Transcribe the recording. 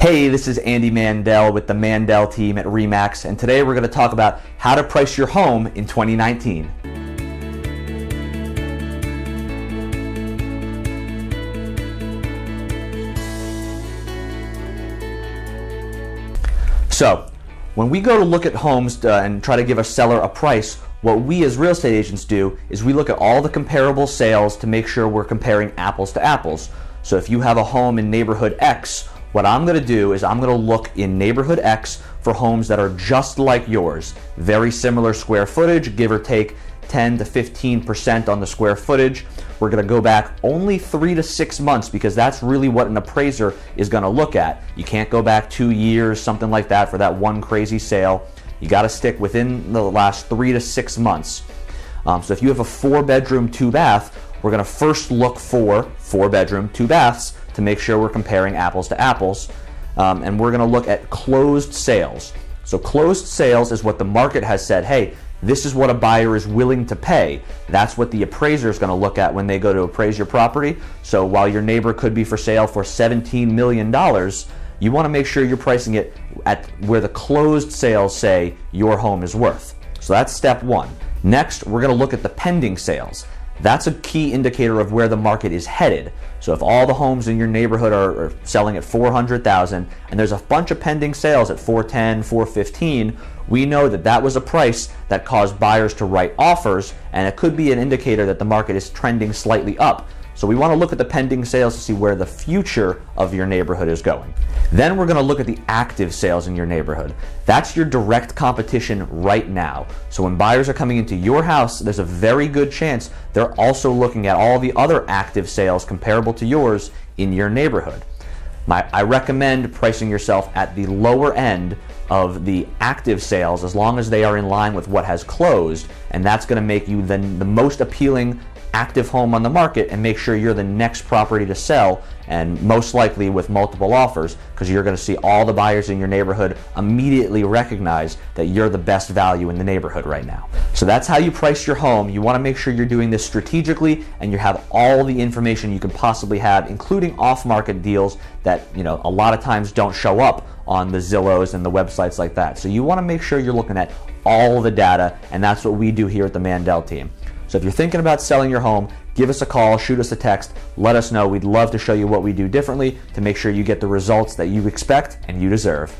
Hey, this is Andy Mandel with the Mandel team at RE/MAX, and today we're going to talk about how to price your home in 2019. So, when we go to look at homes and try to give a seller a price, what we as real estate agents do is we look at all the comparable sales to make sure we're comparing apples to apples. So if you have a home in neighborhood X, what I'm going to do is I'm going to look in neighborhood X for homes that are just like yours. Very similar square footage, give or take 10 to 15% on the square footage. We're going to go back only 3 to 6 months because that's really what an appraiser is going to look at. You can't go back 2 years, something like that, for that one crazy sale. You got to stick within the last 3 to 6 months. So if you have a 4-bedroom, 2-bath, we're going to first look for 4-bedroom, 2-baths to make sure we're comparing apples to apples. And we're going to look at closed sales. So closed sales is what the market has said, hey, this is what a buyer is willing to pay. That's what the appraiser is going to look at when they go to appraise your property. So while your neighbor could be for sale for $17 million, you want to make sure you're pricing it at where the closed sales say your home is worth. So that's step one. Next, we're going to look at the pending sales. That's a key indicator of where the market is headed. So if all the homes in your neighborhood are selling at $400,000 and there's a bunch of pending sales at $410,000, $415,000, we know that that was a price that caused buyers to write offers, and it could be an indicator that the market is trending slightly up. So we want to look at the pending sales to see where the future of your neighborhood is going. Then we're going to look at the active sales in your neighborhood. That's your direct competition right now. So when buyers are coming into your house, there's a very good chance they're also looking at all the other active sales comparable to yours in your neighborhood. I recommend pricing yourself at the lower end of the active sales as long as they are in line with what has closed, and that's going to make you then the most appealing active home on the market and make sure you're the next property to sell, and most likely with multiple offers, because you're going to see all the buyers in your neighborhood immediately recognize that you're the best value in the neighborhood right now. So that's how you price your home. You want to make sure you're doing this strategically and you have all the information you can possibly have, including off-market deals that, you know, a lot of times don't show up on the Zillows and the websites like that. So you want to make sure you're looking at all the data, and that's what we do here at the Mandel team. So if you're thinking about selling your home, give us a call, shoot us a text, let us know. We'd love to show you what we do differently to make sure you get the results that you expect and you deserve.